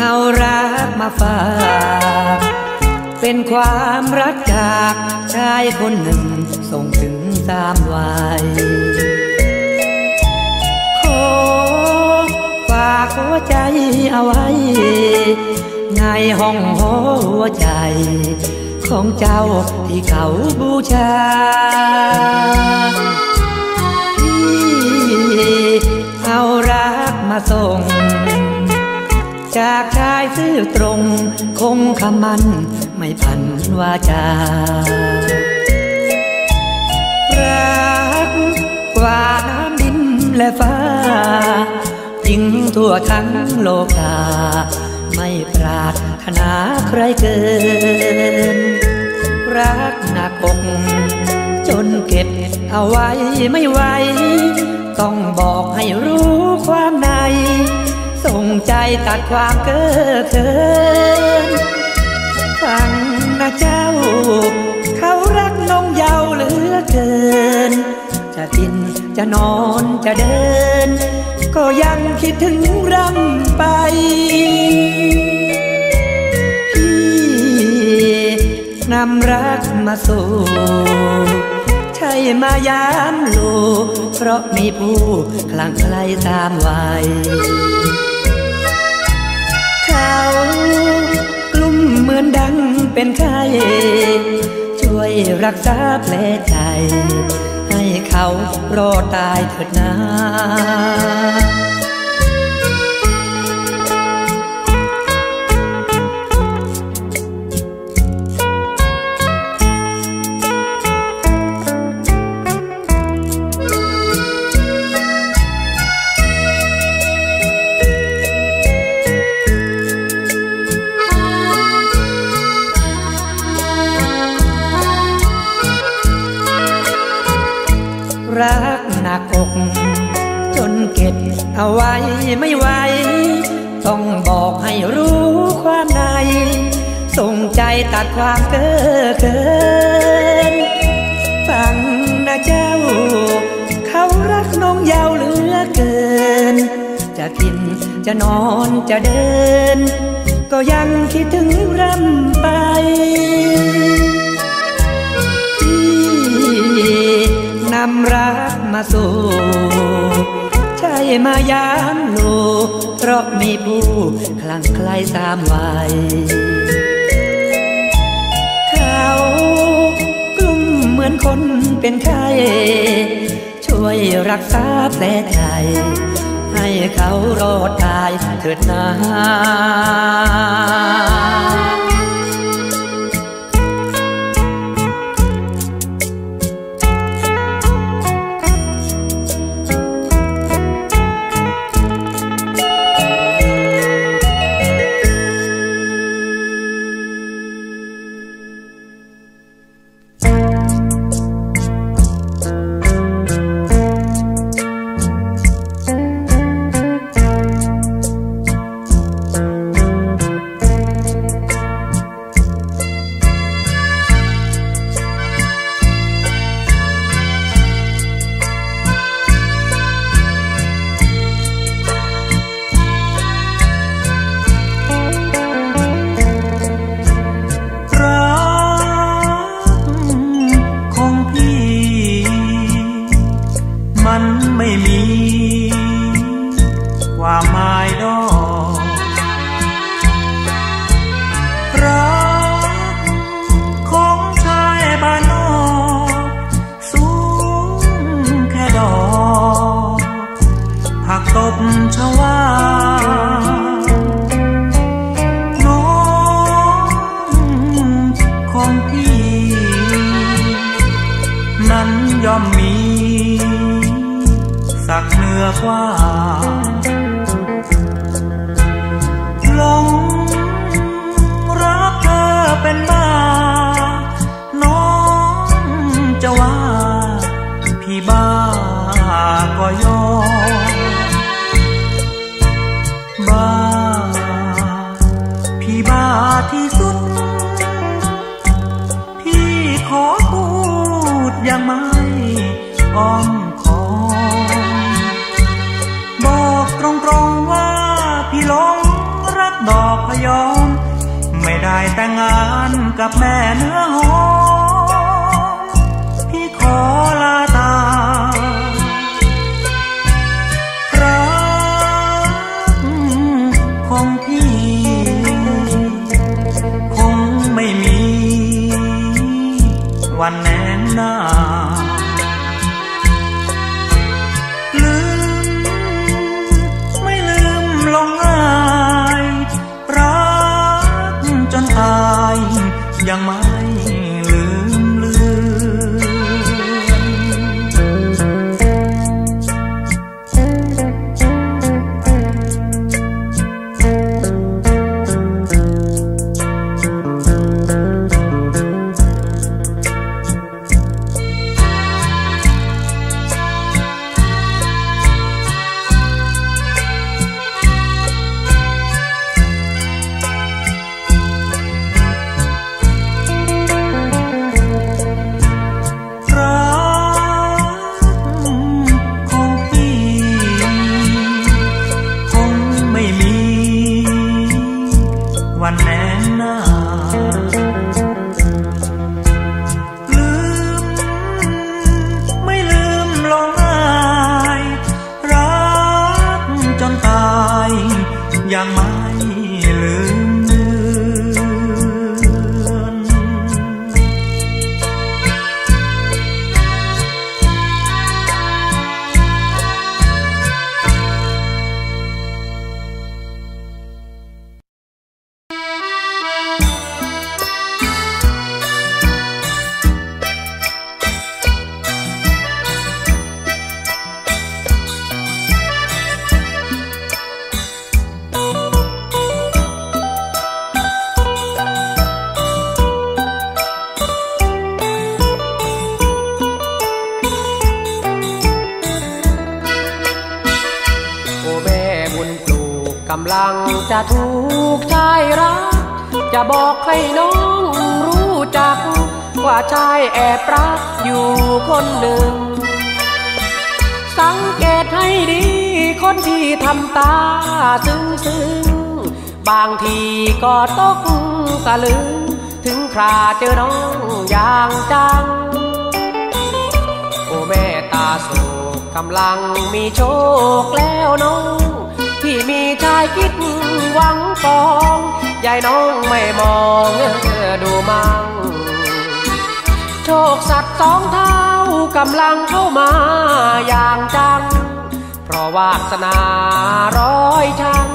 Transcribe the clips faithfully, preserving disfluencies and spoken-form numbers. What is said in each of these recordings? เอารักมาฝากเป็นความรักจากชายคนหนึ่งส่งถึงตามวัยขอฝากหัวใจเอาไว้ในห้องหัวใจของเจ้าที่เขาบูชาพี่เอารักมาส่งจากชายซื่อตรงคงคำมันไม่พันวาจารักกว่าน้ำดินและฟ้าจริงทั่วทั้งโลกาไม่ปรารถนาใครเกินรักหนักอกจนเก็บเอาไว้ไม่ไหวต้องบอกให้รู้ความในส่งใจตัดความเก้อเขินฟังนะเจ้าเขารักน้องเยาว์เหลือเกินจะกินจะนอนจะเดินก็ยังคิดถึงร่ำไปพี่นำรักมาสู่ใช่มายามลูกเพราะมีผู้คลั่งไคล้ตามวัยเขากลุ่มเหมือนดังเป็นไข้ช่วยรักษาแผลใจให้เขารอดตายเถิดนะรักหนักอกจนเก็บเอาไว้ไม่ไหวต้องบอกให้รู้ความในส่งใจตัดความเก้อเขินฟังนะเจ้าเขารักน้องเยาว์เหลือเกินจะกินจะนอนจะเดินก็ยังคิดถึงร่ำไปนำรักมาสู่ใช่มายามลูกเพราะมีผู้คลั่งไคล้ตามวัยเขากลุ่มเหมือนคนเป็นไข้ช่วยรักษาแผลใจให้เขารอดตายเถิดนา ดอกพยอมไม่ได้แต่งงานกับแม่เนื้อหอมพี่ขอลาตารักของพี่คงไม่มีวันแน่นานยังไม่ลืมเลือนวันแน่นานลืมไม่ลืมลงอายรักจนตายยังไม่ลืมเลือนกำลังจะถูกชายรักจะบอกให้น้องรู้จักว่าชายแอบรักอยู่คนหนึ่งสังเกตให้ดีคนที่ทำตาซึ้งซึ้งบางทีก็ตกตะลึงถึงคราเจอน้องอย่างจังโอ้แม่ตาโศกกำลังมีโชคแล้วน้องที่มีชายคิดหวังปองยายน้องไม่มองดูมั่งโชคสัตว์สองเท้ากำลังเข้ามาอย่างจังเพราะวาสนาร้อยช่าง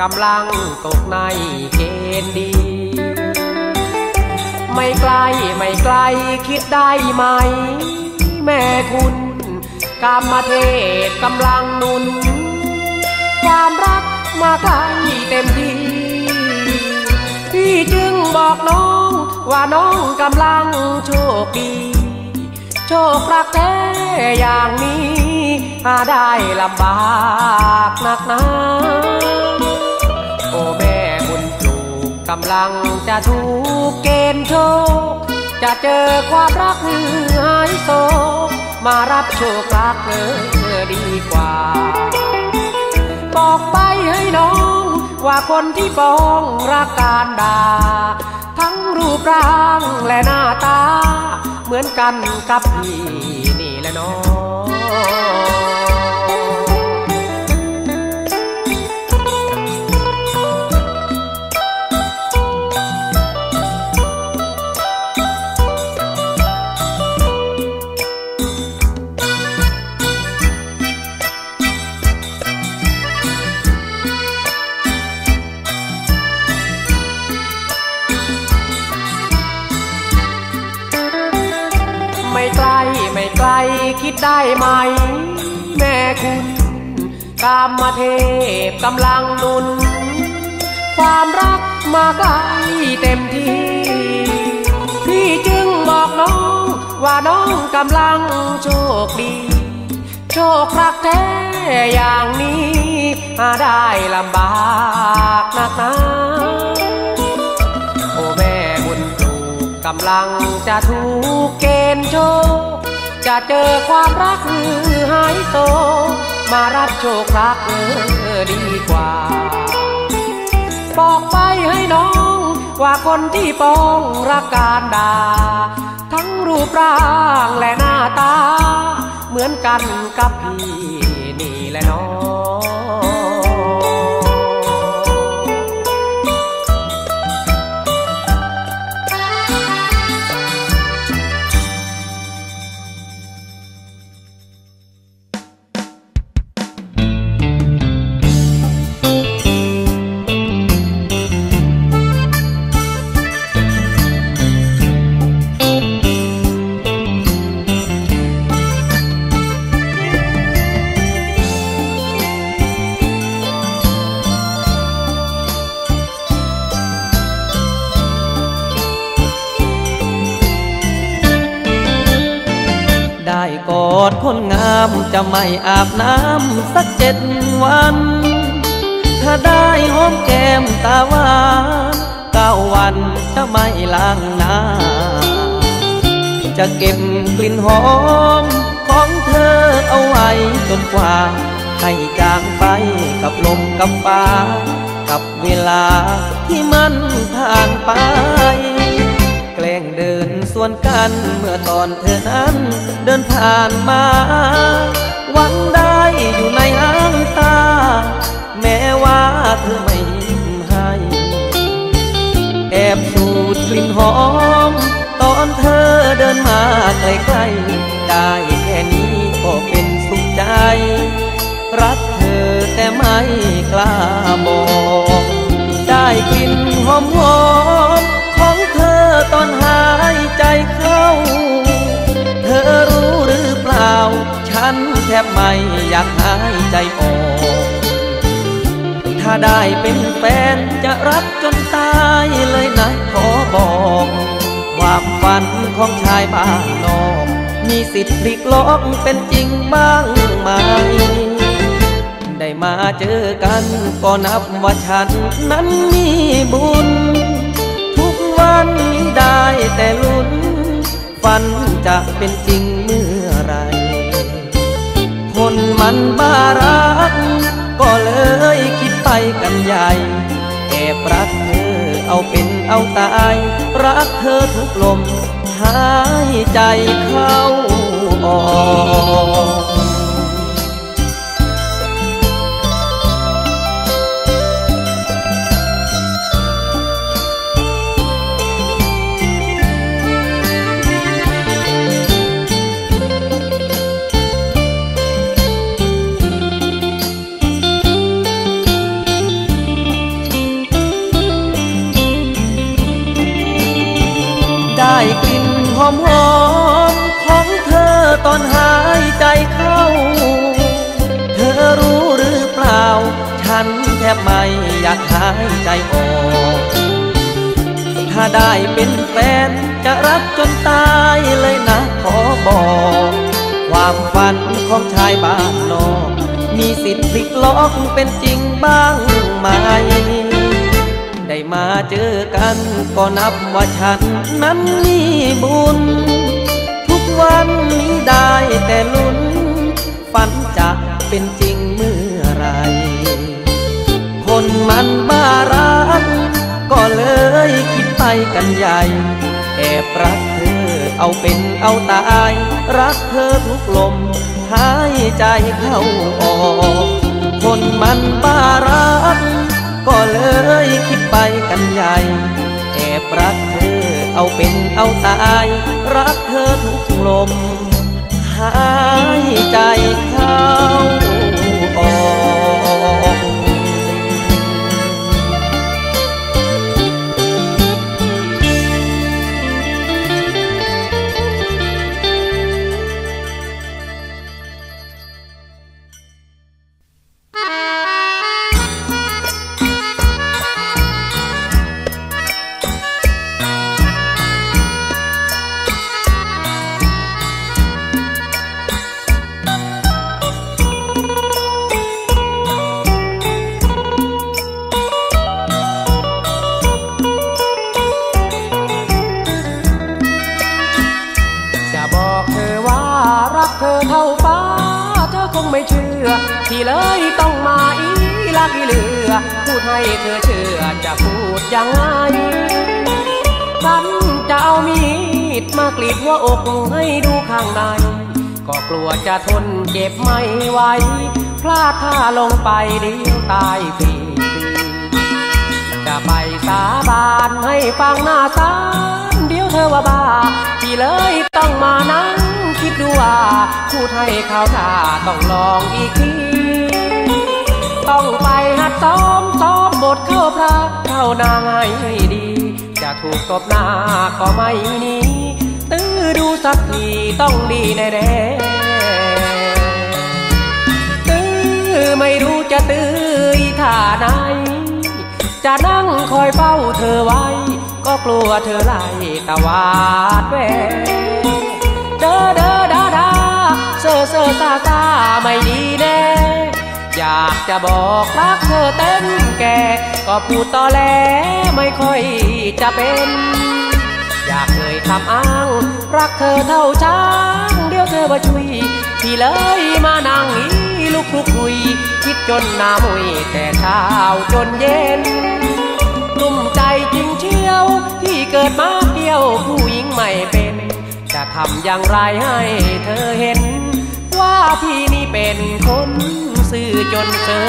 กำลังตกในเกณฑ์ดีไม่ไกลไม่ไกลคิดได้ไหมแม่คุณกามเทพกำลังนุนความรักมาใกล้เต็มทีพี่จึงบอกน้องว่าน้องกำลังโชคดีโชครักแท้อย่างนี้หาได้ลำบากนักหนาโอ้แม่บุญปลูกกำลังจะถูกเกณฑ์โชคจะเจอความรักหายโศกมารับโชครักเธอดีกว่าบอกไปให้น้องว่าคนที่ปองรักการด่าทั้งรูปร่างและหน้าตาเหมือนกันกับพี่นี่แหละน้องไม่ไกลไม่ไกลคิดได้ไหมแม่คุณกามเทพกำลังนุนความรักมาใกล้เต็มทีพี่จึงบอกน้องว่าน้องกำลังโชคดีโชครักแท้อย่างนี้หาได้ลำบากนักหนาโอ้แม่บุญปลูกกำลังจะถูกเกณฑ์โชคจะเจอความรักหายโศกมารับโชครักเออดีกว่า บอกไปให้น้องว่าคนที่ปองรักการด่าทั้งรูปร่างและหน้าตาเหมือนกันกับพี่นี่แหละน้องคนงามจะไม่อาบน้ำสักเจ็ดวันถ้าได้หอมแก้มตาหวานเก้าวันจะไม่ล้างหน้าจะเก็บกลิ่นหอมของเธอเอาไว้จนกว่าให้จางไปกับลมกับฟ้ากับเวลาที่มันผ่านไปแกล้งเดินสวนกันเมื่อตอนเธอนั้นเดินผ่านมาหวังได้อยู่ในอ้างตาแม้ว่าเธอไม่ยิ้มให้แอบสูดกลิ่นหอมตอนเธอเดินมาใกล้ๆได้แค่นี้ก็เป็นสุขใจรักเธอแต่ไม่กล้าบอกได้กลิ่นหอมๆของเธอตอนหายใจเข้าเธอรู้หรือเปล่าฉันแทบไม่อยากหายใจออกถ้าได้เป็นแฟนจะรักจนตายเลยนะขอบอกความฝันของชายบ้านนอกมีสิทธิ์พลิกล็อกเป็นจริงบ้างไหมได้มาเจอกันก็นับว่าฉันนั้นมีบุญทุกวันนี้ได้แต่ลุ้นฝันจะเป็นจริงเมื่อไรคนมันบ้ารักก็เลยคิดไปกันใหญ่แอบรักเธอเอาเป็นเอาตายรักเธอทุกลมหายใจเข้าออกได้กลิ่นหอมๆของเธอตอนหายใจเข้าเธอรู้หรือเปล่าฉันแทบไม่อยากหายใจออกถ้าได้เป็นแฟนจะรักจนตายเลยนะขอบอกความฝันของชายบ้านนอกมีสิทธิ์พลิกล็อกเป็นจริงบ้างไหมได้มาเจอกันก็นับว่าฉันนั้นมีบุญทุกวันนี้ได้แต่ลุ้นฝันจะเป็นจริงเมื่อไรคนมันบ้ารักก็เลยคิดไปกันใหญ่แอบรักเธอเอาเป็นเอาตายรักเธอทุกลมหายใจเข้าออกคนมันบ้ารักก็เลยคิดไปกันใหญ่แอบรักเธอเอาเป็นเอาตายรักเธอทุกลมหายใจเข้าออกเธอเท่าฟ้าเธอคงไม่เชื่อที่เลยต้องมาอีลา อีเหลือพูดให้เธอเชื่อจะพูดยังไงฉันจะเอามีดมากรีดหัวอกให้ดูข้างในก็กลัวจะทนเจ็บไม่ไหวพลาดท่าลงไปเดี๋ยวตายฟรีจะไปสาบานให้ฟังหน้าศาลเดี๋ยวเธอว่าบ้าที่เลยต้องมานั่งคิดดูว่าพูดให้เขาท่าต้องลองอีกทีต้องไปหัดซ้อมซ้อมบทเข้าพระเข้านางให้ดีจะถูกตบหน้าก็ไม่หนีตื้อดูสักทีต้องดีแน่ๆตื้อไม่รู้จะตื้อท่าไหนจะนั่งคอยเฝ้าเธอไว้ก็กลัวเธอไล่ตวาดแวเด้อเด้อดาดาเซ่อเซ่อซาซาไม่ดีแน่อยากจะบอกรักเธอเต็มแก่ก็พูดตอแหลไม่ค่อยจะเป็นอยากเคยทำอ้างรักเธอเท่าช้างเดี๋ยวเธอมาช่วยพี่เลยมานั่งอีลุกลุกคุยคิดจนหน้ามุยแต่เช้าจนเย็นลุ่มใจจริงเชี่ยวที่เกิดมาเที่ยวผู้หญิงไม่เป็นจะทำอย่างไรให้เธอเห็นว่าพี่นี่เป็นคนซื่อจนเจอ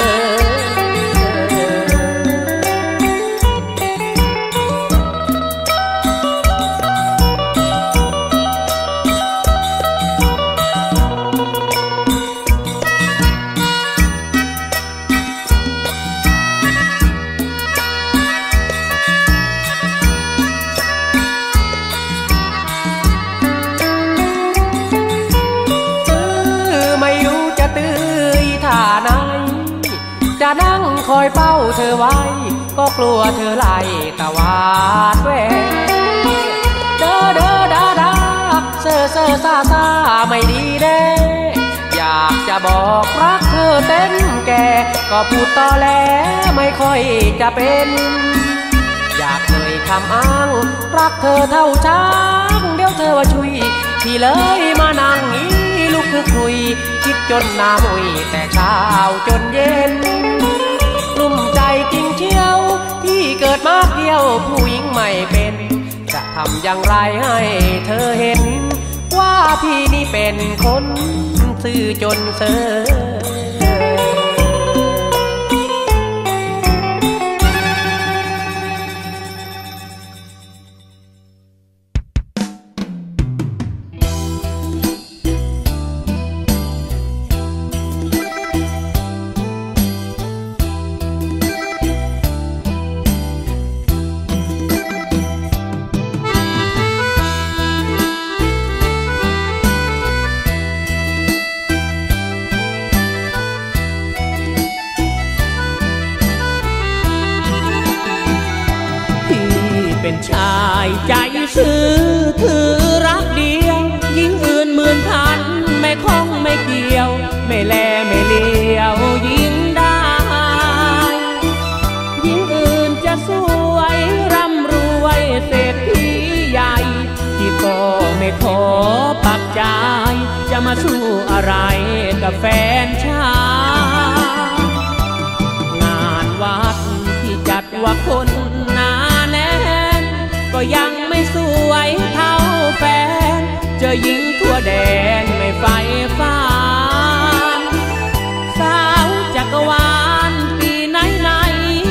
จะนั่งคอยเฝ้าเธอไว้ก็กลัวเธอไล่ตวาดแวเด้อเด้อดาดาเซ่อเซ่อซาซาไม่ดีแน่อยากจะบอกรักเธอเต็มแก่ก็พูดตอแหลไม่ค่อยจะเป็นอยากเคยคำอ้างรักเธอเท่าช้างเดี๋ยวเธอว่าช่วยพี่เลยมานั่งนี้ลุกคุยคิดจนหน้ามุยแต่เช้าจนเย็นลุ่มใจจริงเชี่ยวที่เกิดมาเที่ยวผู้หญิงไม่เป็นจะทำอย่างไรให้เธอเห็นว่าพี่นี่เป็นคนซื่อจนเซ่อชายใจซื้อถือรักเดียวยิ่งอื่นหมื่นพันไม่คล้องไม่เกี่ยวไม่แลไม่เลี้ยวยิ่งได้ยิ่งอื่นจะสวยร่ำรวยเศรษฐีใหญ่ที่ก็ไม่ขอปักใจจะมาสู้อะไรกับแฟนชายงานวัดที่จัดว่าคนก็ยังไม่สวยเท่าแฟนเจอหญิงทั่วแดนไม่ไฟฟ้าสาวจักรวาลปีไหนไหน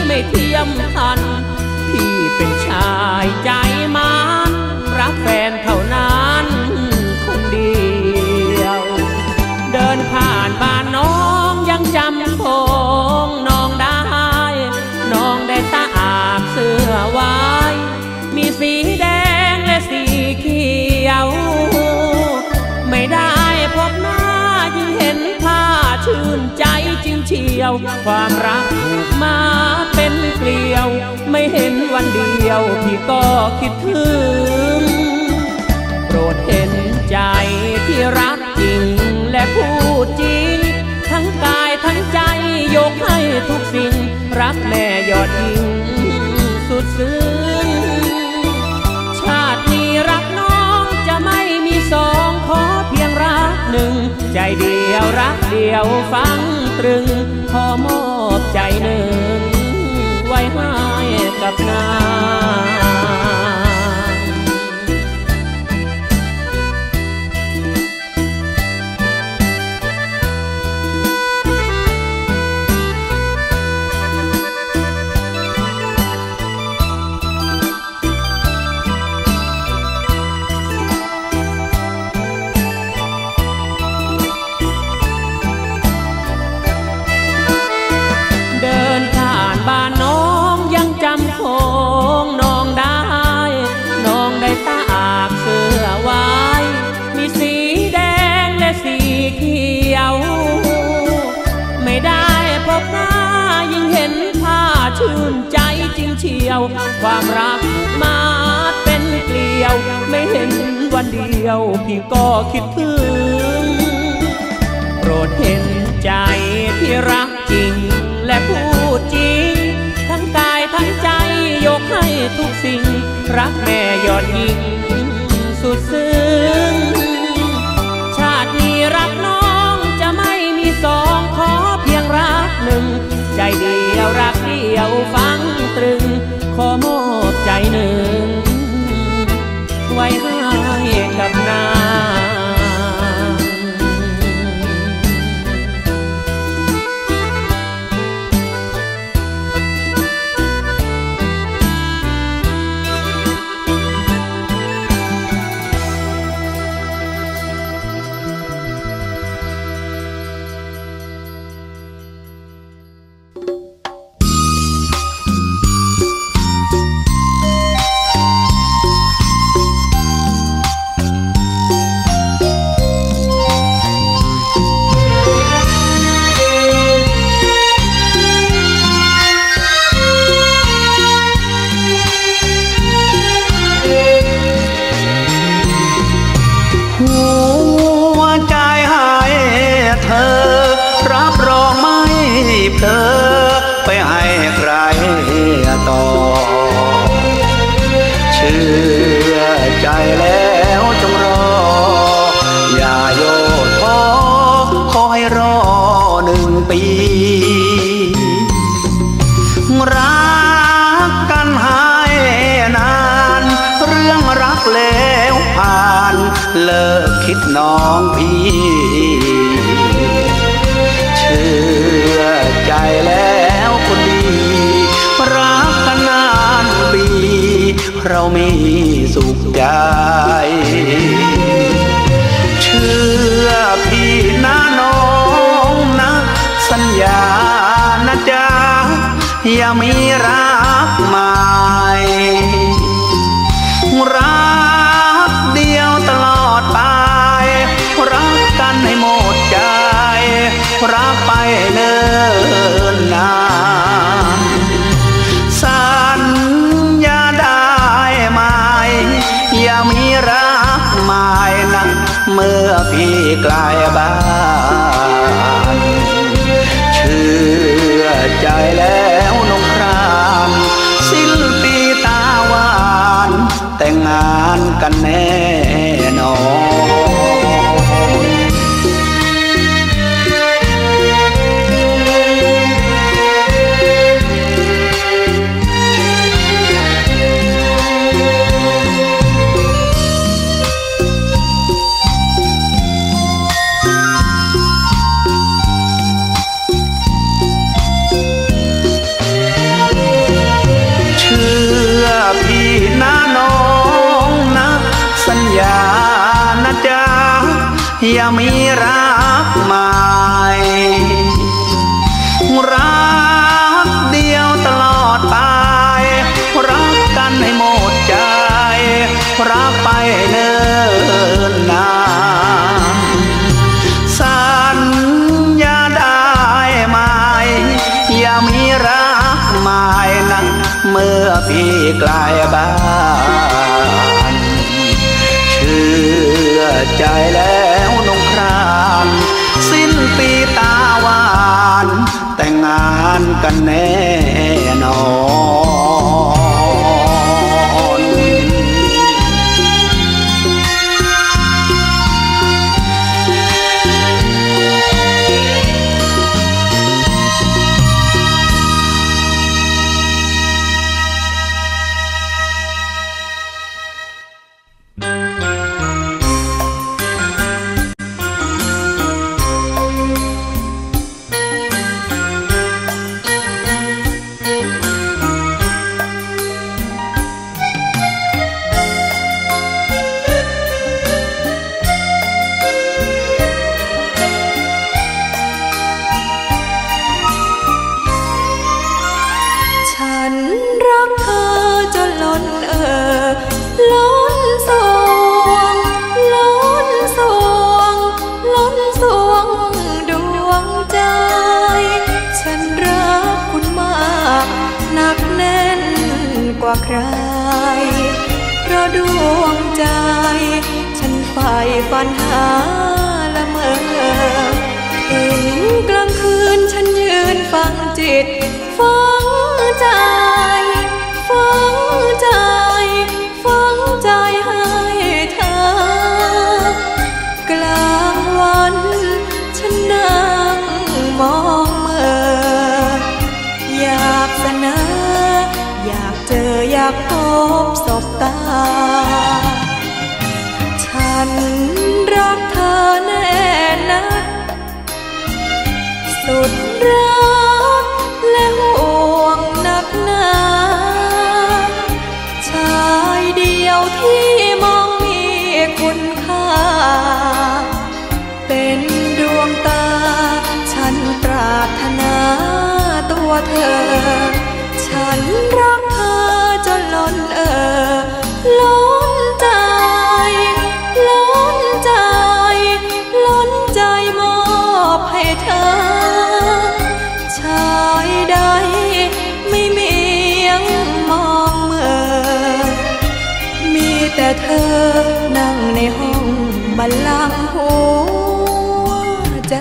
ไม่เทียมทันพี่เป็นชายใจมันรักแฟนเท่านั้นคนเดียวเดินผ่านบ้านน้องยังจำคงน้องได้น้องได้ตาอาบเสื้อไว้มีสีแดงและสีเขียวไม่ได้พบหน้ายิ่งเห็นผ้าชื่นใจจึงเชียวความรักมาเป็นเกลียวไม่เห็นวันเดียวพี่ก็คิดถึงโปรดเห็นใจที่รักจริงและพูดจริงทั้งกายทั้งใจยกให้ทุกสิ่งรักแม่ยอดยิ่งสุดซึ้งชาตินี้รักน้องจะไม่มีสองขอเพียงรักหนึ่งใจเดียวรักเดียวฟังตรึงขอมอบใจหนึ่ง กับนางเดินผ่านบ้านน้องจำโค้งน้องได้น้องได้ตากเสื้อไว้มีสีแดงและสีเขียวไม่ได้พบหน้ายิ่งเห็นผ้าชื่นใจจริงเชียวความรักมาเป็นเกลียวไม่เห็นวันเดียวพี่ก็คิดถึงโปรดเห็นใจพี่รักจริงและพูดจริงทั้งกายทั้งใจยกให้ทุกสิ่งรักแม่ยอดยิ่งสุดซึ้งชาตินี้รักน้องจะไม่มีสองขอเพียงรักหนึ่งใจเดียวรักเดียวฟังตรึงขอมอบใจหนึ่งไว้ให้กับนางกลายบ้านเชื่อใจแล้วน้องครามสิ้นปีตาหวานแต่งงานกันแน่นอนอย่ามีรักใหม่รักเดียวตลอดไปรักกันให้หมดใจรักไปเนิ่นนานสัญญาได้ไหมอย่ามีรักใหม่นั้นเมื่อพี่ไกลบ้านเชื่อใจแล้วสิ้นปีตาหวานแต่งงานกันแน่นอน กว่าใครเพราะดวงใจฉันใฝ่ฝันหาละเมอเห็นกลางคืนฉันยืนฟังจิตฟังใจฟังใจฟังใจให้เธอกลางวันฉันนั่งมองเมออยากเสนออยากเจออยากพบสบตาฉันรักเธอแน่นะสุดรักและห่วงนักหนาชายเดียวที่มองมีคุณค่าเป็นดวงตาฉันปรารถนาตัวเธอฉันรักเธอจนล้นเอ่อล้นใจล้นใจล้นใจมอบให้เธอชายใดไม่เมียงมองเมื่อมีแต่เธอนั่งในห้องบัลลังก์หัวใจ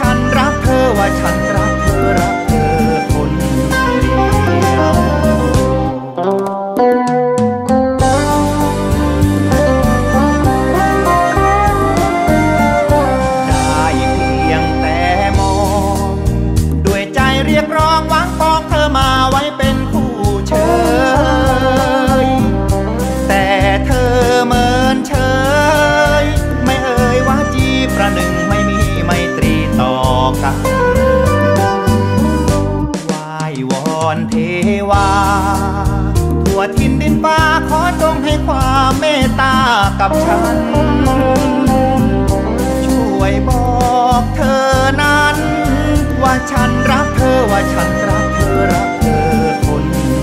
ฉันรักเธอว่าฉันรักเธอรักเธอคนเดียว วาทั่วทินดินฟ้าขอจงให้ความเมตตากับฉันช่วยบอกเธอนั้นว่าฉันรักเธอว่าฉันรักเธอรักเธอคนเดียว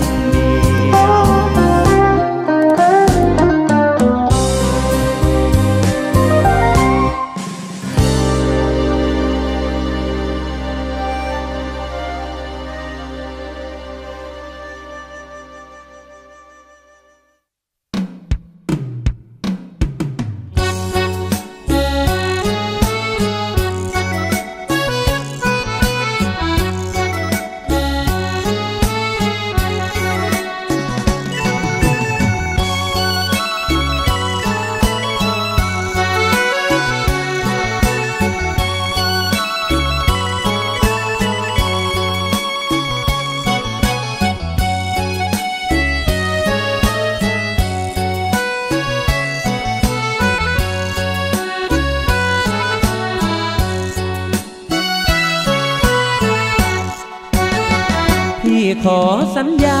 ขอสัญญา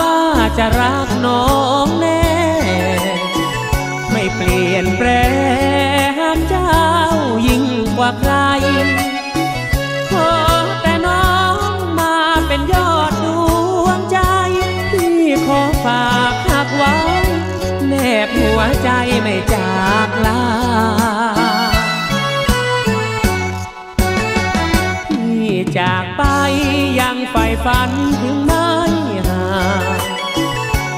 ว่าจะรักน้องแน่ไม่เปลี่ยนแปลงเจ้ายิ่งกว่าใครขอแต่น้องมาเป็นยอดดวงใจที่ขอฝากหักไว้แนบหัวใจไม่จากลาที่จากไปยังไฟฝันถึงไม่ห่าง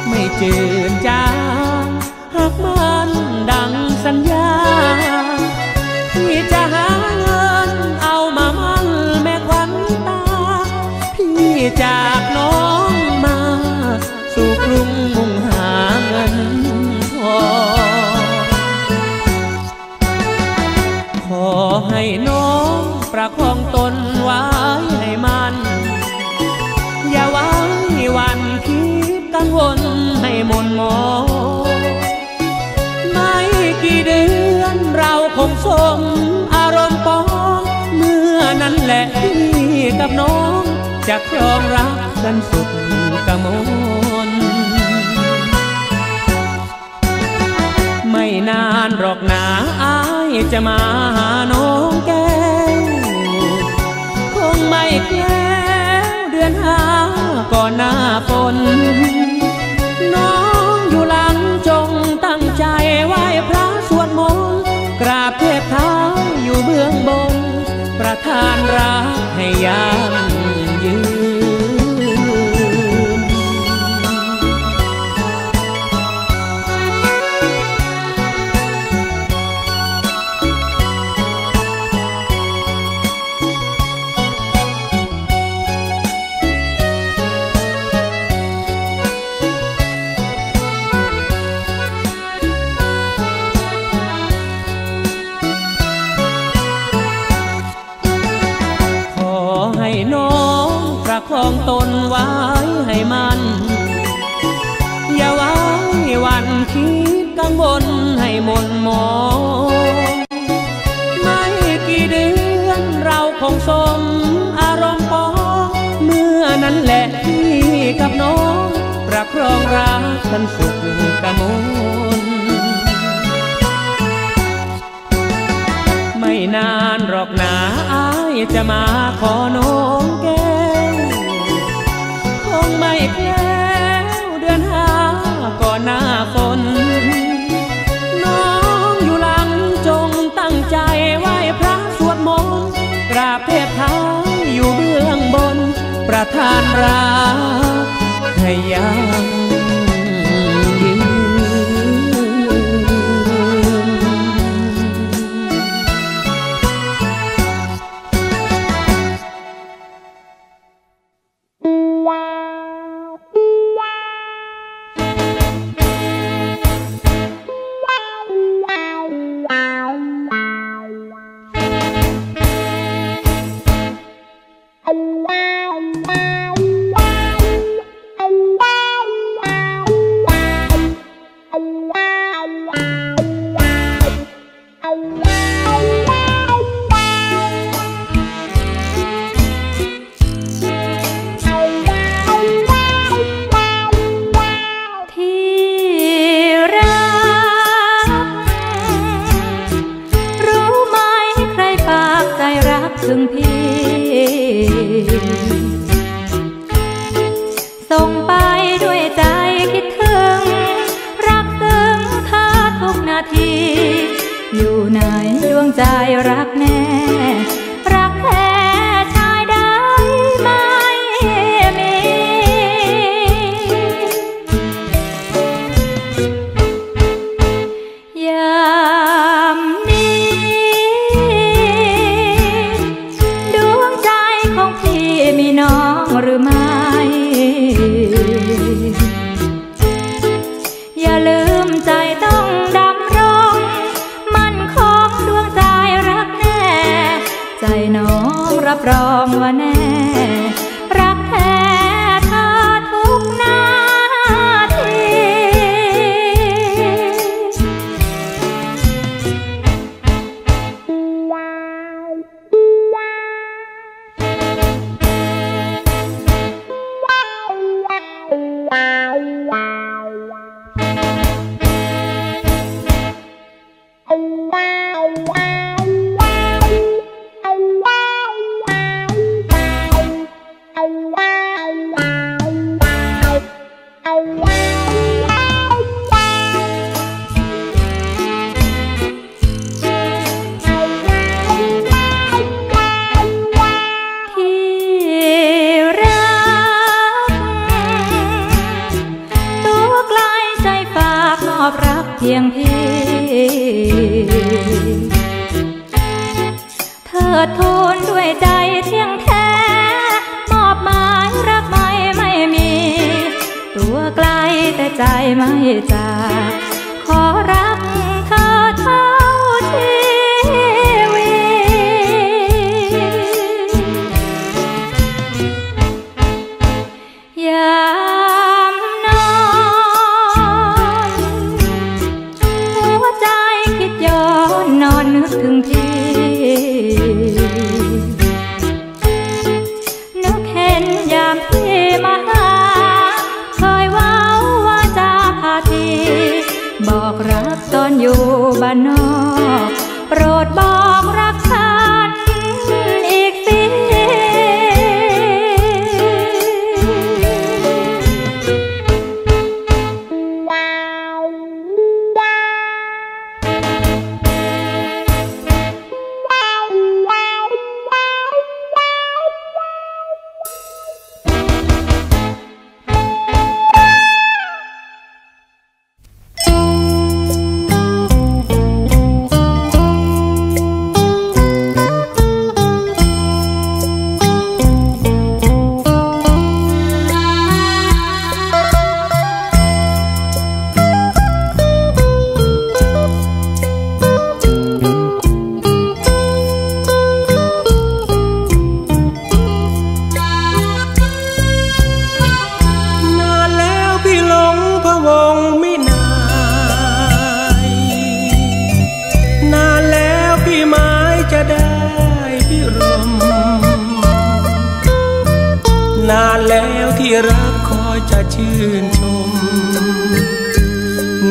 ไม่จืดจางหากมันดังสัญญาพี่จะหาเงินเอามามั่นแม่ขวัญตาพี่จากน้องมาสู่กรุงมุ่งหาเงินทองขอให้น้องประคองตนไว้ให้มันอย่าไว้วันคิดกังวลให้หม่นหมองไม่กี่เดือนเราคงสมอารมณ์ปองเมื่อนั้นแหละพี่กับน้องจะครองรักกันสุดกะมลไม่นานหรอกนะอ้ายจะมาหาน้องแก้วคงไม่แก้วเดือนห้าก่อนหน้าฝนน้องอยู่หลังจงตั้งใจไหว้พระสวดมนต์กราบเทพเท้าอยู่เบื้องบนประทานรักให้ยั่งยืนคองตนไว้ให้มันอย่าไว้วันคิดกังวลให้หม่นหมองไม่กี่เดือนเราคงสมอารมณ์ปองเมื่อนั้นแหละพี่กับน้องประครองรักกันสุขกะมลไม่นานหรอกนะอ้ายจะมาขอน้องแก้วไม่แก้วเดือนห้าก่อนหน้าฝนน้องอยู่หลังจงตั้งใจไหว้พระสวดมนต์กราบเทพเท้าอยู่เบื้องบนประทานรักให้ยังยืนOh wow, oh wow, oh wow. ใจรักแน่รักแท้ชายใดไม่มียามนี้ดวงใจของพี่มีน้องหรือไม่อย่าลืมใจต้องดำรงมันของดวงใจรักแน่ใจน้องรับรองว่าแน่รักแท้เธอทุกนาทีเพียงพี่เธอทนด้วยใจเที่ยงแท้มอบหมายรักไม่ไม่มีตัวไกลแต่ใจไม่จากขอรักเธอเท่าชีวิตยามนอนหัวใจคิดย้อนนอนนึกถึงพี่นึกเห็นยามพี่มาหาเคยว่าว่าจะพาทีบอกรักตอนอยู่บ้านนอกโปรดบอกรักฉันอีกทีนานแล้วที่รักคอยจะชื่นชม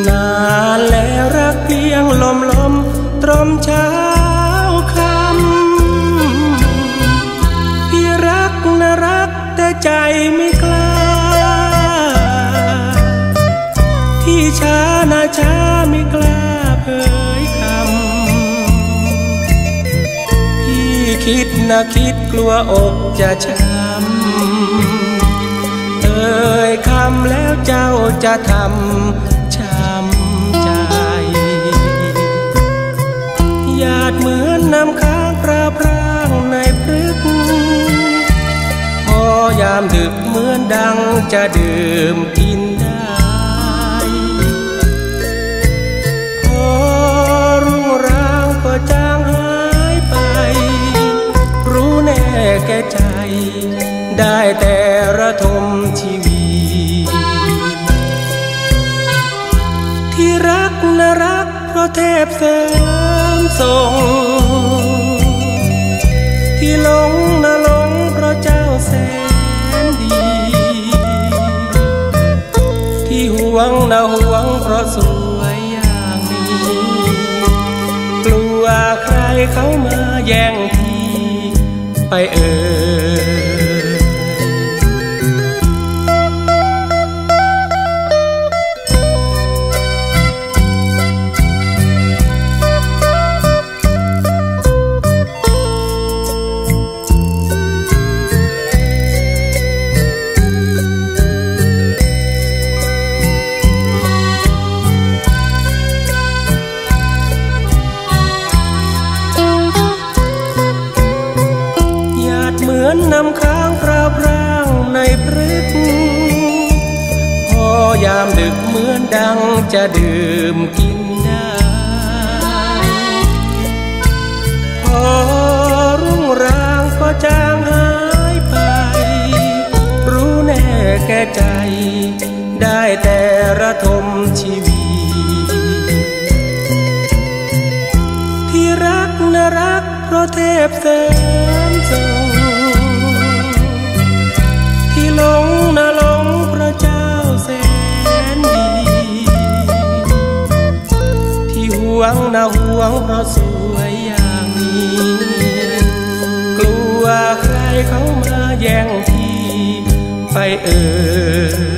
นานแล้วรักเพียงลมลมตรมเช้าคำที่รักนะรักแต่ใจไม่กล้าที่ช้านะช้าไม่กล้าเผยคำที่คิดนะคิดกลัวอกจะช้ำเอ่ยคำแล้วเจ้าจะทำช้ำใจหยาดเหมือนน้ำค้างพร่าพร่างในพฤกษ์พอยามดึกเหมือนดังจะดื่มกินได้พอรุ่งร้างก็จางหายไปรู้แน่แก่ใจได้แต่ระทมชีวีที่รักนะรักเพราะแทบเสริมส่งที่หลงนะหลงเพราะเจ้าแสนดีที่หวงนะหวงเพราะสวยอย่างนี้กลัวใครเขามาแย่งทีไปเอ่ย ยามดึกเหมือนดังจะดื่มกินได้พอรุ่งร่างก็จางหายไปรู้แน่แก่ใจได้แต่ระทมชีวิตที่รักน่ารักเพราะเทพเสริมส่งที่หลงน่าหลงพระเจ้าแสนดีที่หวงน่าหวงเพราะสวยอย่างนี้กลัวใครเขามาแย่งที่ไปเอ่ย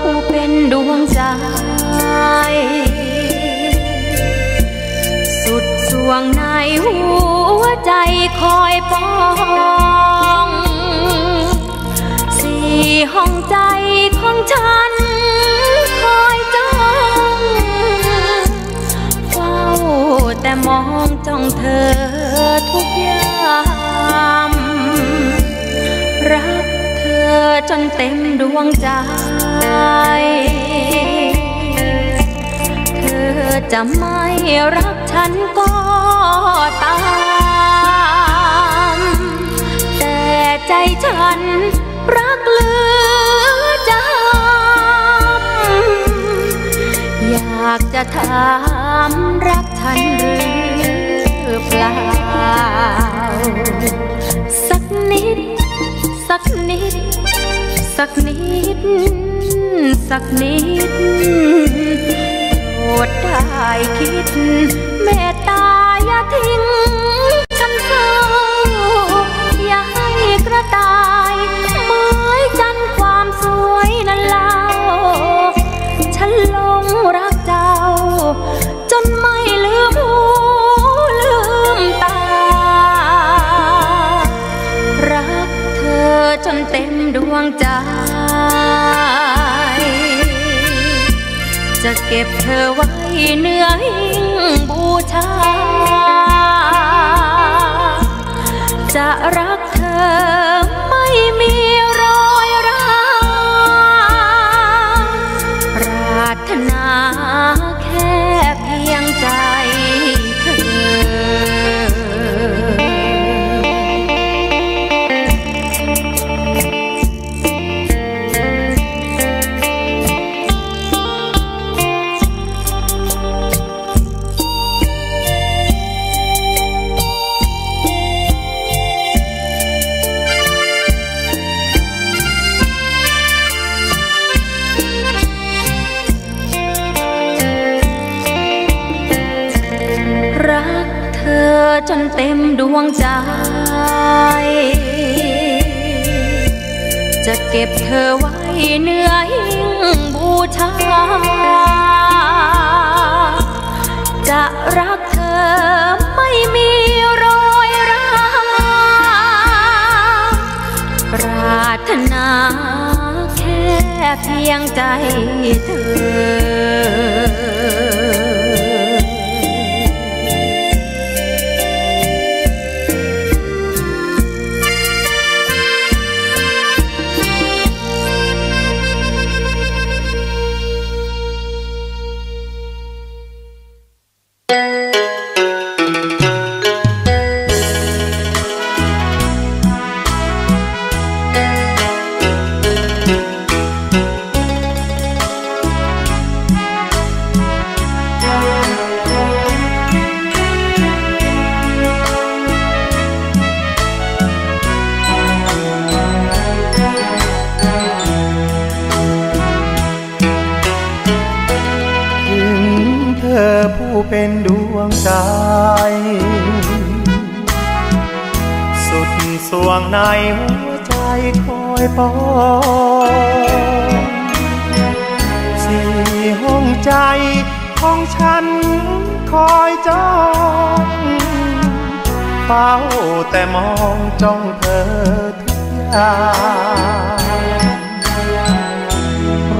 ผู้เป็นดวงใจสุดสวงในหัวใจคอยปองสี่ห้องใจของฉันคอยจ้องเฝ้าแต่มองจ้องเธอทุกยามรักเธอจนเต็มดวงใจเธอจะไม่รักฉันก็ตามแต่ใจฉันรักเหลือจำอยากจะถามรักฉันหรือเปล่าสักนิดสักนิดสักนิดสักนิดโปรดได้คิดเมตตาอย่าทิ้งฉันเศร้าอย่าให้กระต่ายเมื่อยจันความสวยนั้นเล่าฉันหลงรักเจ้าจนไม่ลืมหูลืมตารักเธอจนเต็มดวงใจจะเก็บเธอไว้เนื้อหิ้งบูชาจะรักเธอไม่มีรอยร้าวปรารถนาแค่เพียงใจเธอจนเต็มดวงใจจะเก็บเธอไว้เนื้อหิ้งบูชาจะรักเธอไม่มีรอยร้าวปรารถนาแค่เพียงใจเธอ เป็นดวงใจสุดสวงในหัวใจคอยปองสี่ห้องใจของฉันคอยจ้องเฝ้าแต่มองจ้องเธอทุกอย่าง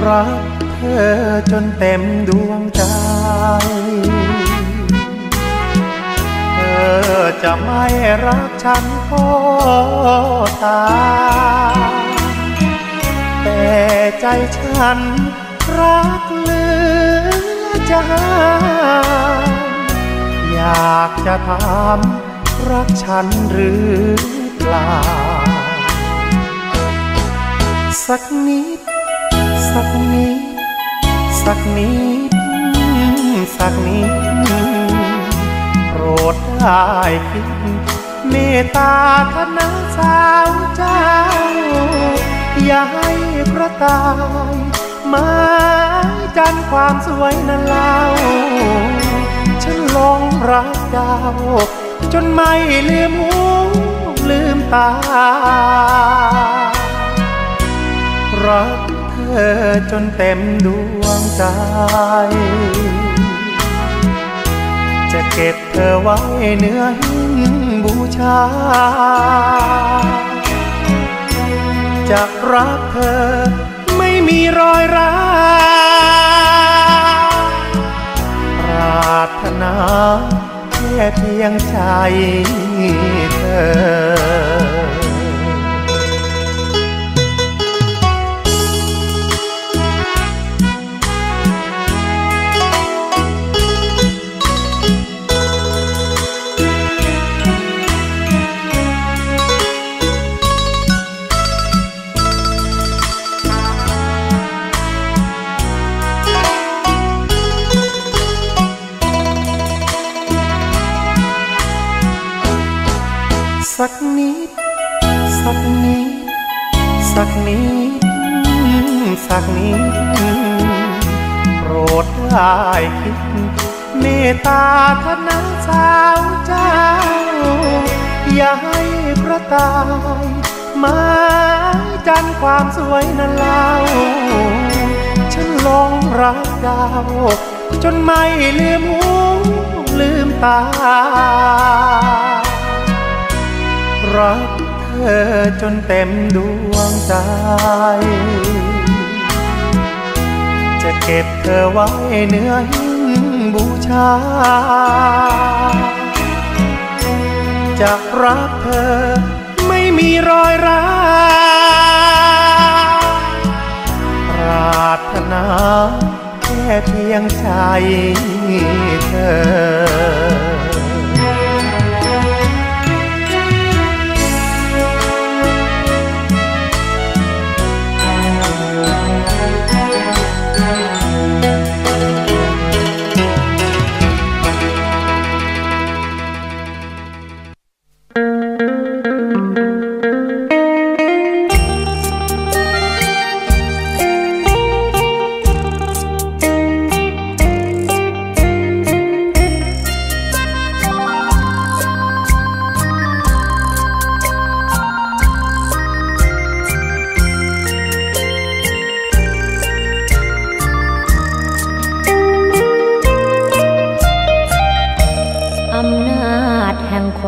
รักเธอจนเต็มดวงใจเธอจะไม่รักฉันก็ตามแต่ใจฉันรักเหลือใจอยากจะถามรักฉันหรือเปล่าสักนิดสักนิดสักนิดสักนิดโปรดได้คิดเมตตาท่านสาวเจ้าอย่าให้กระต่ายมาจันความสวยนั้นเล่าฉันลงรักเจ้าจนไม่ลืมหูลืมตารักเธอจนเต็มดวงใจจะเก็บเธอไว้เนื้อหิ้งบูชาจะรักเธอไม่มีรอยร้าวปรารถนาแค่เพียงใจเธอสักนิดสักนิดสักนิดสักนิดโปรดได้คิดเมตตาท่านสาวเจ้าอย่าให้กระต่ายมาจันความสวยนั้นเล่าฉันหลงรักเจ้าจนไม่ลืมหูลืมตารักเธอจนเต็มดวงใจจะเก็บเธอไว้เนื้อหิ้งบูชาจะรักเธอไม่มีรอยร้าวปรารถนาแค่เพียงใจเธอ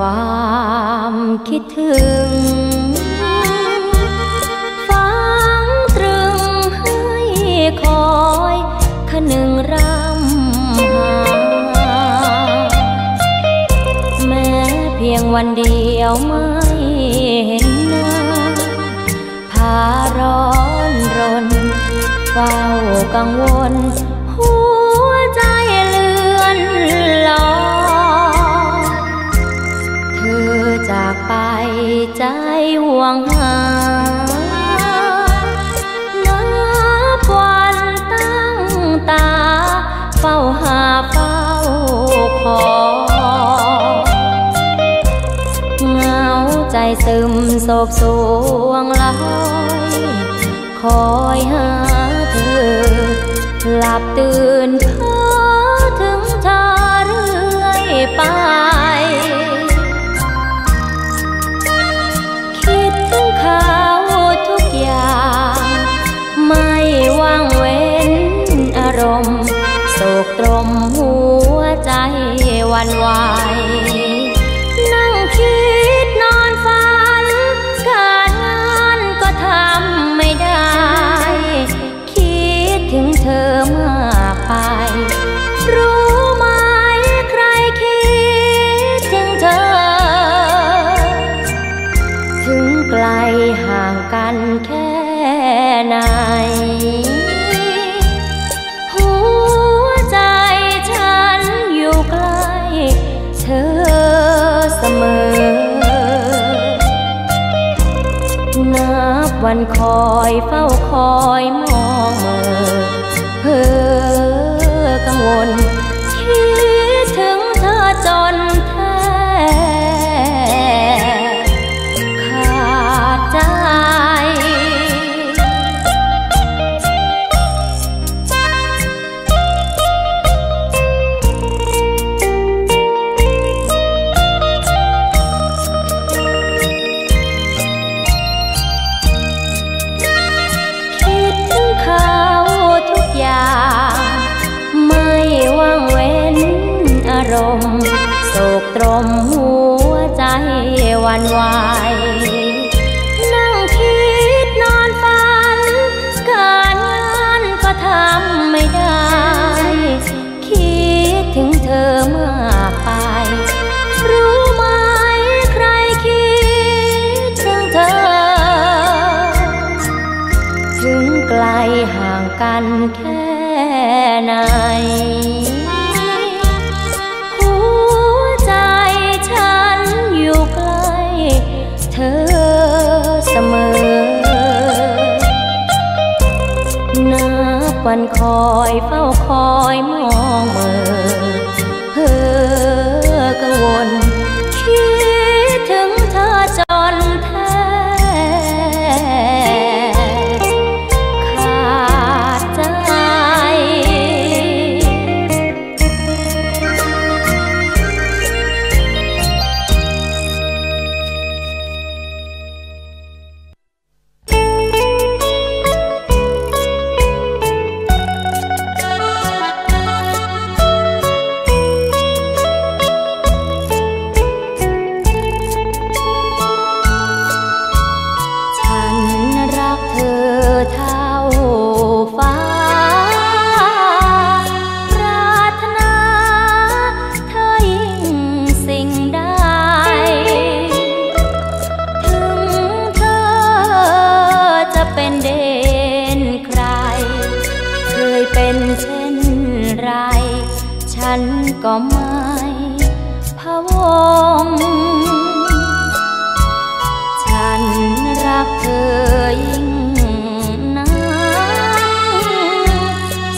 ความคิดถึงฝังตรึงให้คอยคนึงรำหาแม้เพียงวันเดียวไม่เห็นหน้าพาร้อนรนเฝ้ากังวลหัวใจเลื่อนลอยจากไปใจห่วงหานับวันตั้งตาเฝ้าหาเฝ้าขอเหงาใจซึมโศกสวงลอยคอยหาเธอหลับตื่นเพ้อถึงเธอ รมโศกตรมหัวใจวันวายนั่งคิดนอนฝันการงานก็ทำไม่ได้คิดถึงเธอมากไปรู้ไหมใครคิดถึงเธอถึงไกลห่างกันแค่ไหนนับวันคอยเฝ้าคอยมองเมื่อเพ้อกังวลคิดถึงเธอจนแท้ขาดใจโศกตรมหัวใจวันวายนั่งคิดนอนฝันการงานก็ทำไม่ได้คิดถึงเธอมากไปรู้ไหมใครคิดถึงเธอถึงไกลห่างกันแค่ไหนเธอเสมอนับวันคอยเฝ้าคอยมองเมื่อเพ้อกังวลคิดถึงเธอจนแท้ขาดใจก็ไม่พะวงฉันรักเธอยิ่งนัก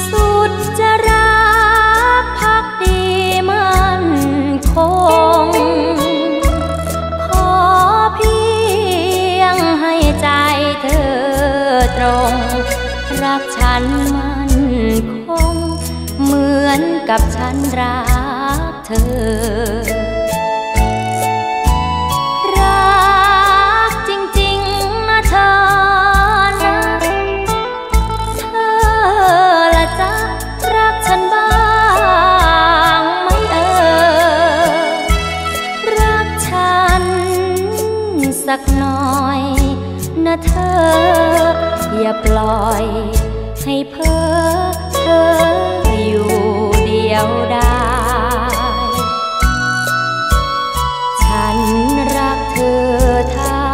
สุดจะรักภักดีมันคงขอเพียงให้ใจเธอตรงรักฉันมันคงเหมือนกับฉันรักเธอรักจริงๆนะเธอนะเธอละจะรักฉันบ้างไหมเออรักฉันสักหน่อยนะเธออย่าปล่อยให้เพ้อเธออยู่เดียวดายฉันรักเธอเท่า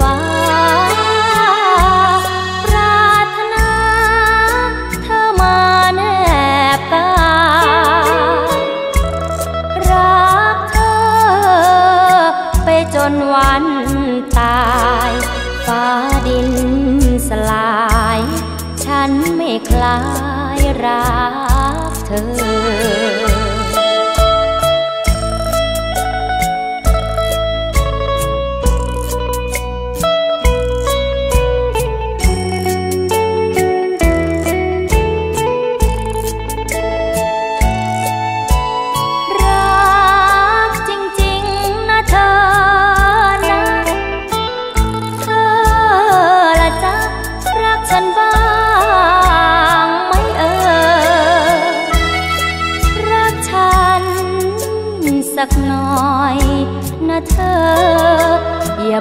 ฟ้าปรารถนาเธอมาแนบกายรักเธอไปจนวันตายฟ้าดินสลายฉันไม่คลายรักเธอ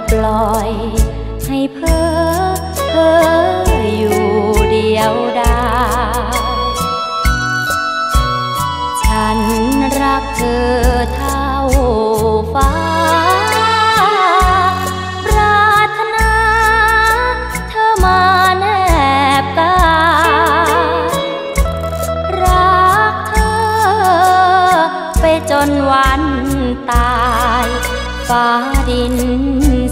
ปล่อยให้เพ้อเพ้ออยู่เดียวดายฉันรักเธอเท่าฟ้าปรารถนาเธอมาแนบกายรักเธอไปจนวันตายฟ้าดิน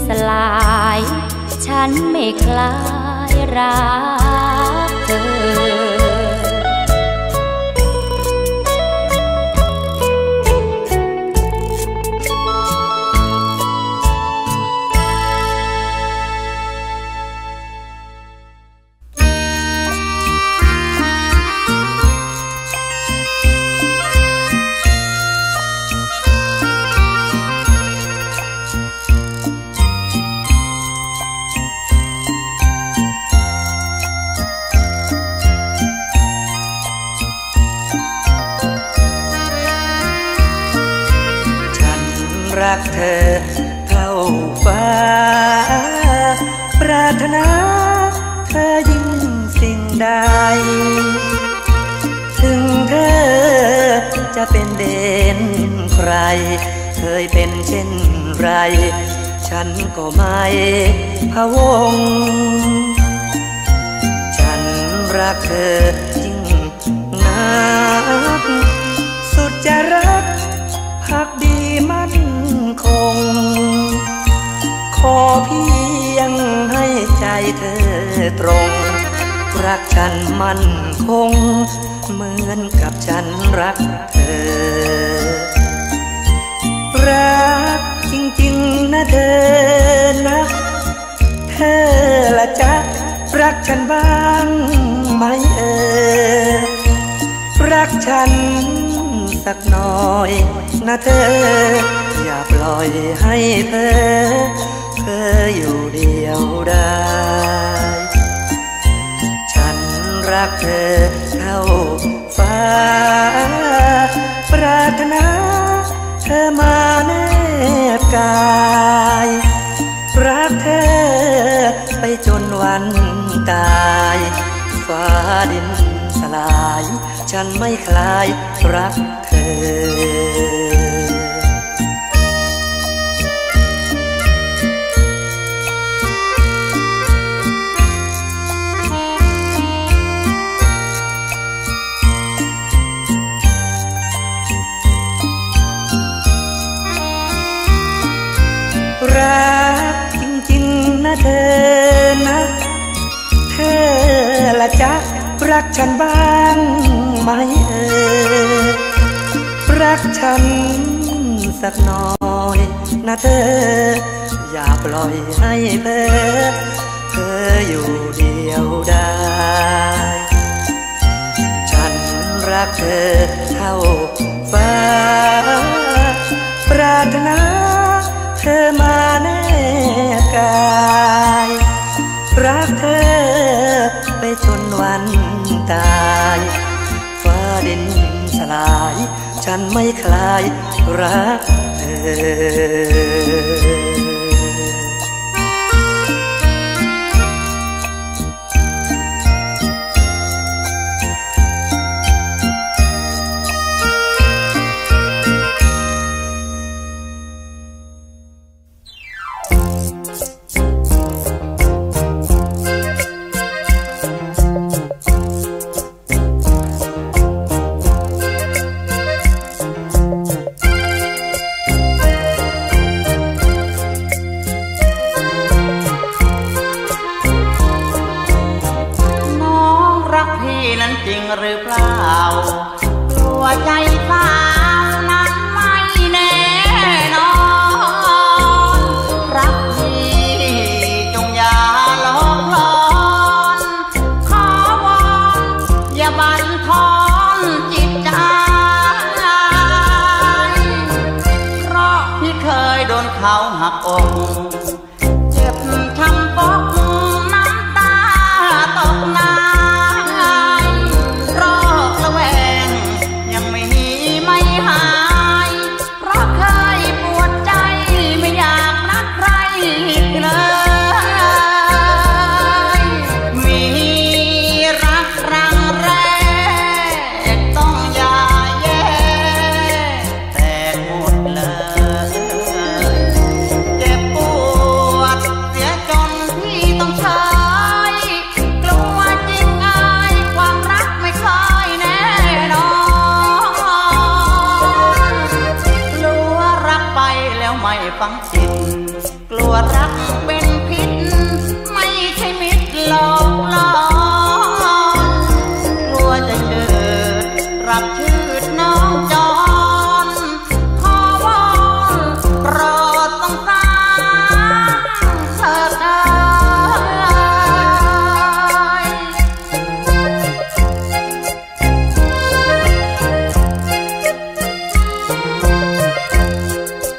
สลายฉันไม่คลายรักเธอรักเธอเท่าฟ้าปรารถนาเธอยิ่งสิ่งใดถึงเธอจะเป็นเด่นใครเคยเป็นเช่นไรฉันก็ไม่พะวงฉันรักเธอยิ่งนักสุดจะรักพักดีมั่นคงขอเพียงให้ใจเธอตรงรักฉันมั่นคงเหมือนกับฉันรักเธอรักจริงๆนะเธอนะเธอละจ๊ะรักฉันบ้างไหมเออรักฉันสักหน่อยนะเธออย่าปล่อยให้เธอเธออยู่เดียวดายฉันรักเธอเท่าฟ้าปรารถนาเธอมาแนบกายรักเธอไปจนวันตายฟ้าดินสลายฉันไม่คลายรักเธอรักจริงๆนะเธอนะเธอละจ๊ะรักฉันบ้างไหมเออรักฉันสักหน่อยนะเธออย่าปล่อยให้เธอเธออยู่เดียวดายฉันรักเธอเท่าฟ้าปรารถนาเธอมาแนบกายรักเธอไปจนวันตายฟ้าดินสลายฉันไม่คลายรักเธอ ฟังผิดกลัวรักเป็นพิษไม่ใช่มิตรหลอกหลอนกลัวจะเจอรักชื่อน้องจอนขอวอนโปรดสงสารเถ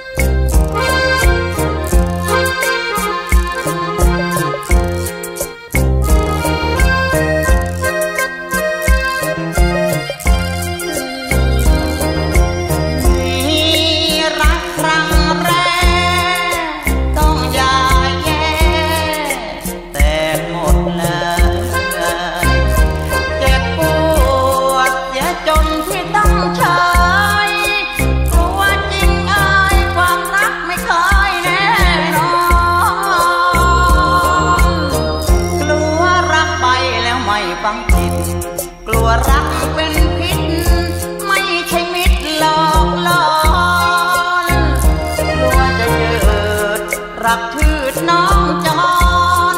ิดเอ่ยกลัวรักเป็นพิษไม่ใช่มิตรหลอกหลอนกลัวจะเกิดรักทืดน้องจอน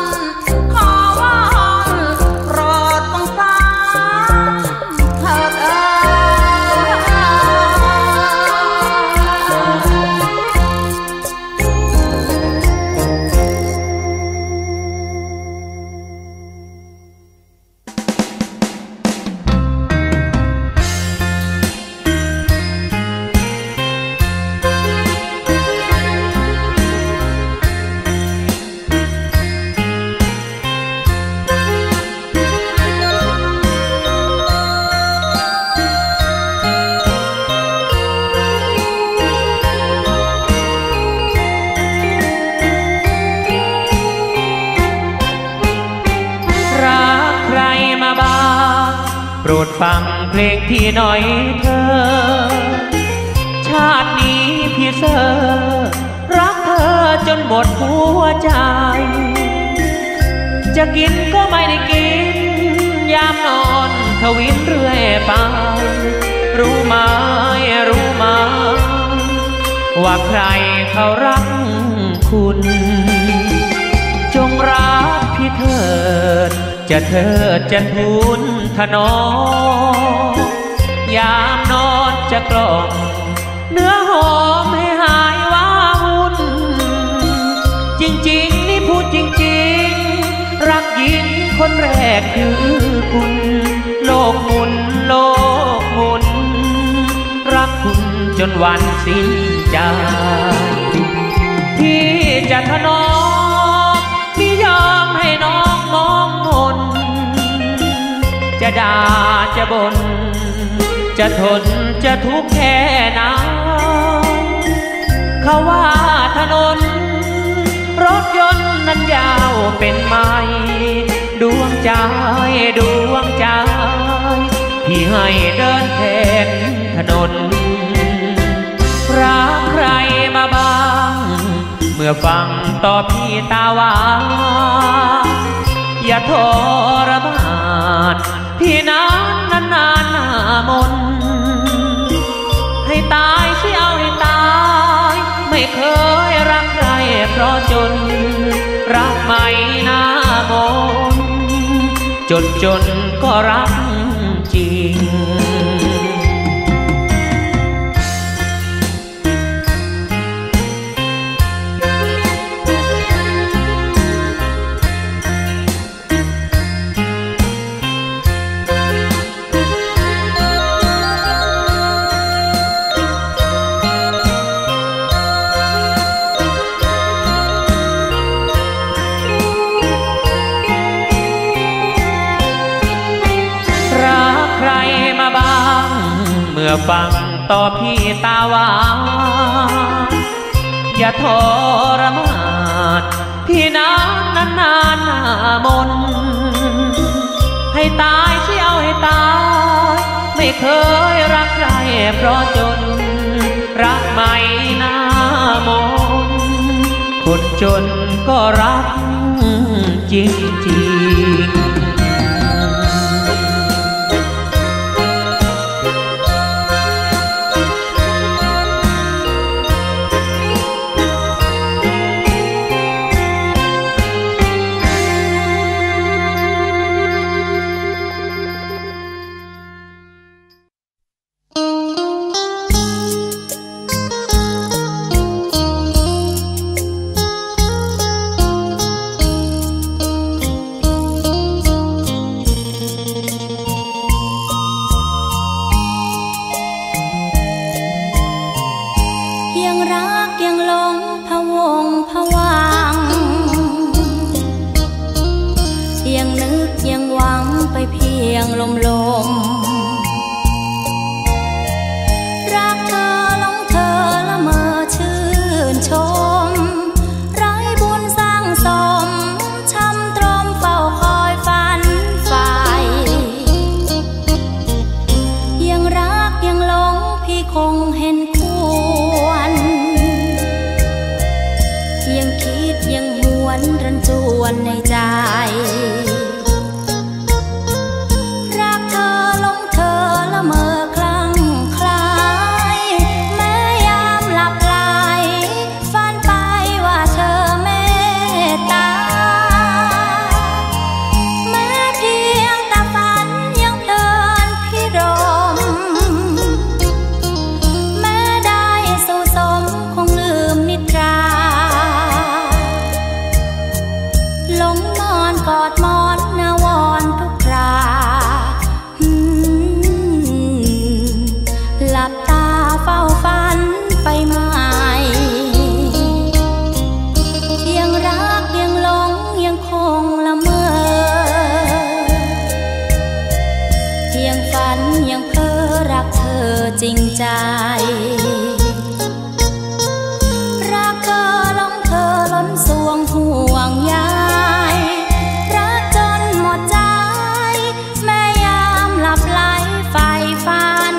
ขอวอนโปรดสงสารเถิดเอ่โปรดฟังเพลงที่หน่อยเธอชาตินี้พี่เสอรักเธอจนหมดหัวใจจะกินก็ไม่ได้กินยามนอนทวินเรื่อยไปรู้ไหมรู้ไหมว่าใครเขารักคุณจงรักพี่เถิดจะเถิดจะทูลถนอมยามนอนจะกล่อมเนื้อหอมให้หายว้าวุ่นจริงๆนี่พูดจริงๆรักหญิงคนแรกคือคุณโลกหมุนโลกหมุนรักคุณจนวันสิ้นใจที่จะถนอมไม่ยอมให้น้องมองมนจะด่าจะบ่นจะทนจะทุกข์แค่ไหนเขาว่าถนนรถยนต์นั้นยาวเป็นไม้ดวงใจดวงใจที่ให้เดินแทนถนนรักใครมาบ้างเมื่อฟังต่อพี่ตาหวานอย่าทรมานที่นั้นนานนานหน้ามนให้ตายสิเอาให้ตายไม่เคยรักใครเพราะจนรักไม่หน้ามนจนจนก็รักจริงฟังต่อพี่ตาหวานอย่าทรมานพี่นั้นนานนานหน้ามนให้ตายสิเอาให้ตายไม่เคยรักใครเพราะจนรักไม่หน้ามนคนจนก็รักจริงจริง ลมลมรักเธอหลงเธอละเมอชื่นชมไร้บุญสร้างสมช้ำตรมเฝ้าคอยฝันใฝ่ยังรักยังหลงพี่คงเห็นควรยังคิดยังหวนรันจวนในใจจริงใจรักเธอหลงเธอล้นสวงห่วงใยรักจนหมดใจแม้ยามหลับไหลไฟฝัน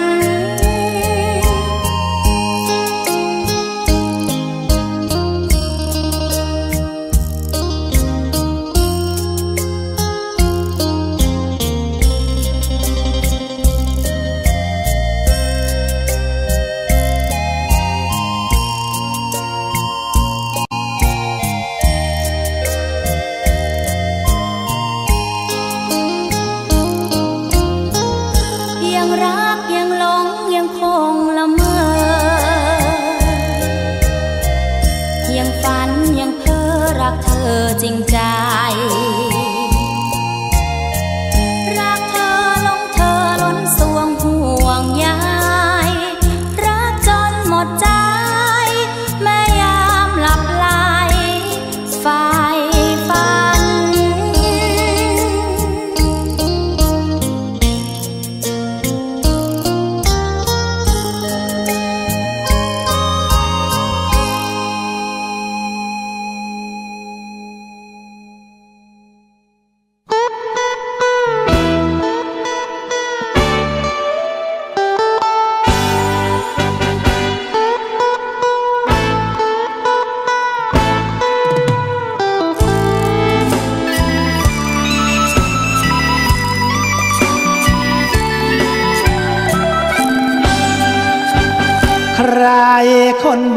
จริงใจรักเธอหลงเธอล้นสวงห่วงใยรักจนหมดใจแม้ยามหลับไหลไฟฝัน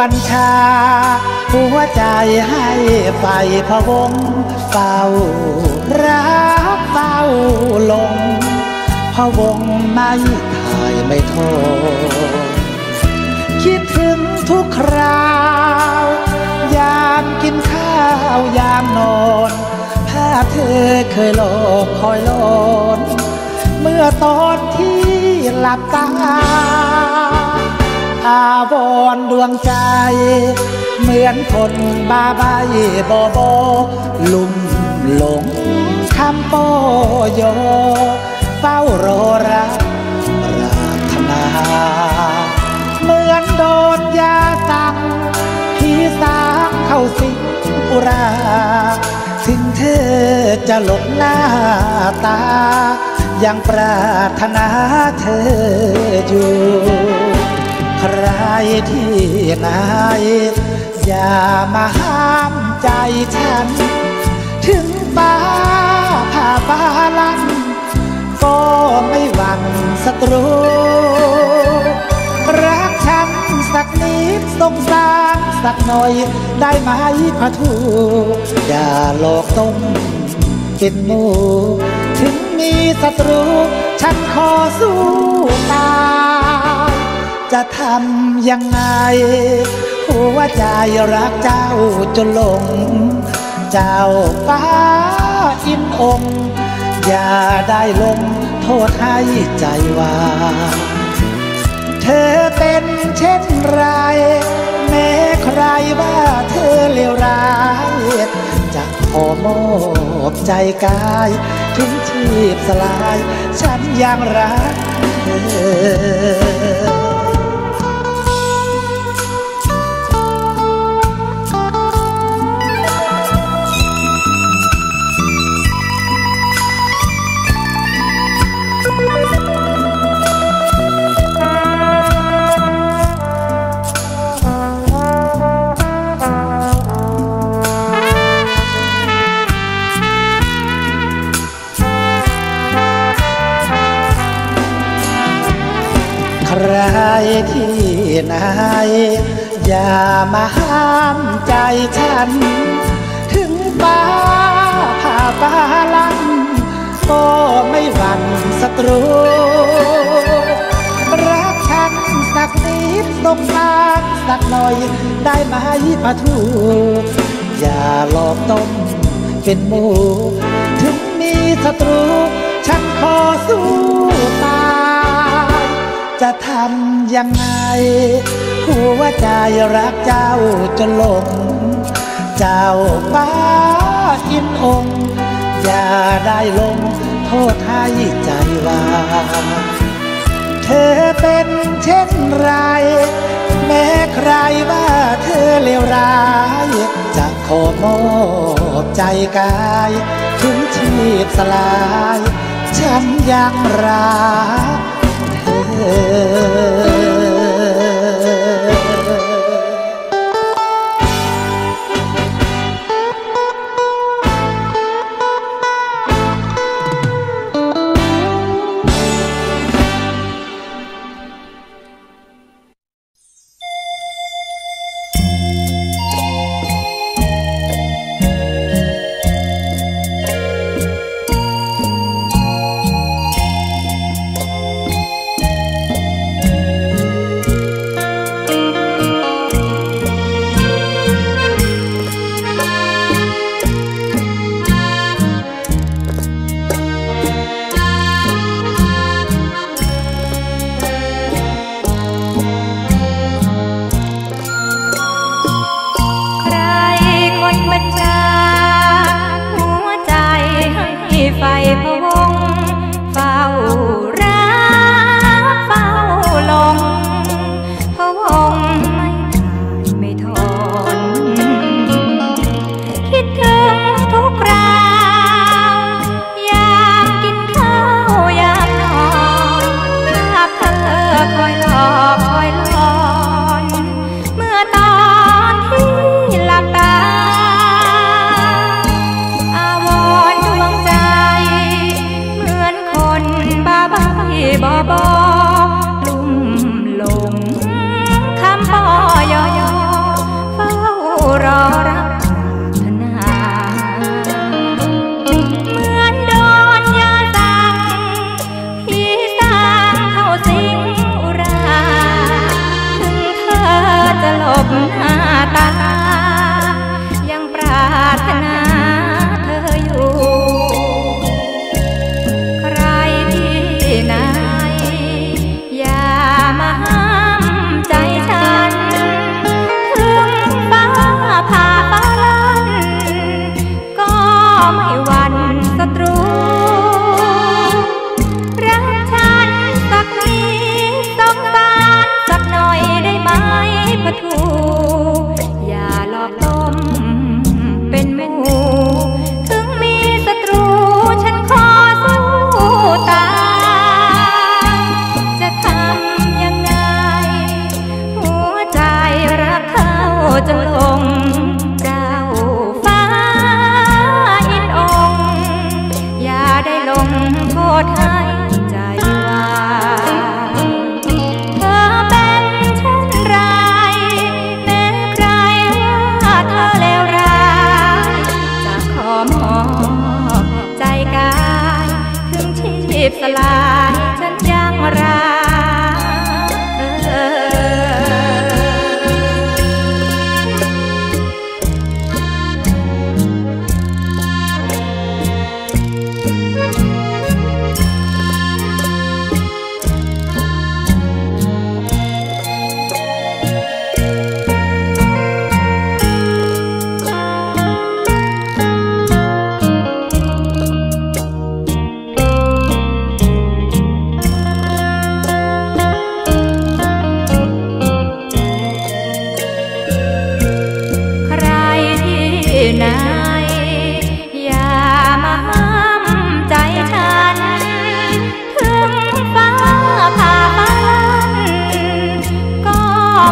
บัญชาหัวใจให้ไฟพะวงเฝ้ารักเฝ้าลงพะวงไม่ทายไม่โทษคิดถึงทุกคราวยามกินข้าวยามนอนภาพเธอเคยโลกคอยโลนเมื่อตอนที่หลับตาอาวรดวงใจเหมือนคนบ้าใบบ่บอลุ่มหลงคำโปโยเฝ้ารอรักรักนาเหมือนโดนยาสั่งที่สางเข้าสิงอุราถึงเธอจะหลบหน้าตายังปรารถนาเธออยู่ใครที่ไหนอย่ามาห้ามใจฉันถึงฟ้าผ่าฟ้าลั่นก็ไม่หวั่นศัตรูรักฉันสักนิดสงสารสักหน่อยได้ไหมขอทูอย่าหลอกต้มกินหมูถึงมีศัตรูฉันขอสู้ตายจะทำยังไงหัวใจรักเจ้าจนหลงเจ้าฟ้าอินองอย่าได้ลงโทษให้ใจว่าเธอเป็นเช่นไรแม้ใครว่าเธอเลวร้ายจะขอมอบใจกายถึงชี บสลายฉันยังรักเธอใครที่ไหนอย่ามาห้ามใจฉันถึงฟ้าผ่าฟ้าลั่นก็ไม่หวั่นศัตรูรักฉันสักนิดสงสารสักหน่อยได้ไหมปะทูอย่าหลอกต้มเป็นหมูถึงมีศัตรูฉันขอสู้ตายจะทำยังไงหัวใจรักเจ้าจนหลงเจ้าฟ้าอินองค์อย่าได้ลงโทษให้ใจว่าเธอเป็นเช่นไรแม้ใครว่าเธอเลวร้ายจะขอมอบใจกายถึงชีพสลายฉันยังรักถูก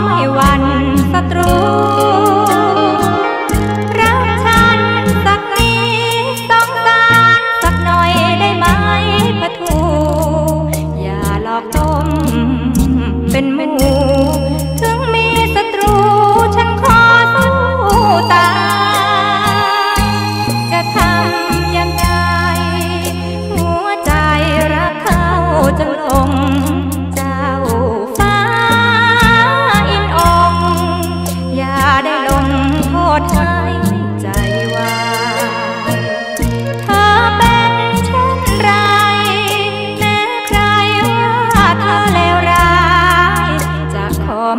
ไม่หวั่นศัตรูรักฉันสักนิดสงสารสักหน่อยได้ไหมปะทูอย่าหลอกต้มเป็นหมูถึงมีศัตรูฉันขอสู้ตายจะทำยังไงหัวใจรักเขาจนลง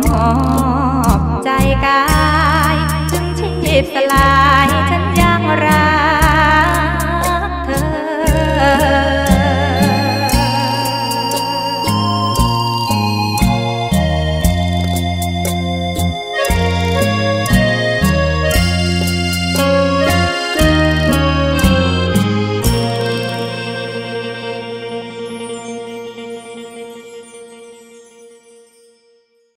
มอบใจกายถึงชีพสลาย